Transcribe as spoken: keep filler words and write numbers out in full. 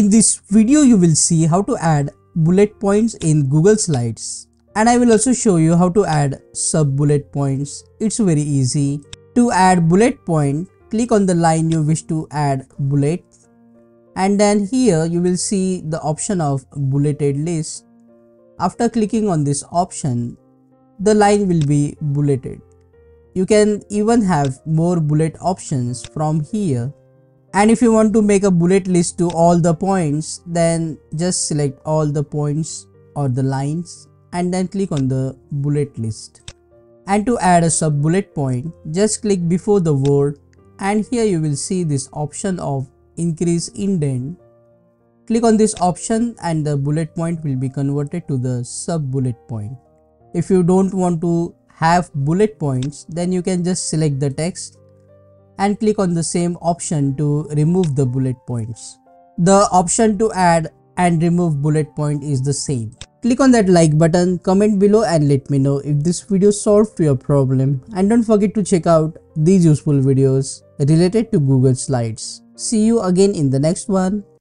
in this video you will see how to add bullet points in Google Slides, and I will also show you how to add sub bullet points. It's very easy. To add bullet point, click on the line you wish to add bullet, and then here you will see the option of bulleted list. After clicking on this option, the line will be bulleted. You can even have more bullet options from here. And if you want to make a bullet list to all the points, then just select all the points or the lines and then click on the bullet list. And to add a sub bullet point, just click before the word, and here you will see this option of increase indent. Click on this option and the bullet point will be converted to the sub bullet point. If you don't want to have bullet points, then you can just select the text and click on the same option to remove the bullet points. The option to add and remove bullet point is the same. Click on that like button, comment below and let me know if this video solved your problem, and don't forget to check out these useful videos related to Google Slides. See you again in the next one.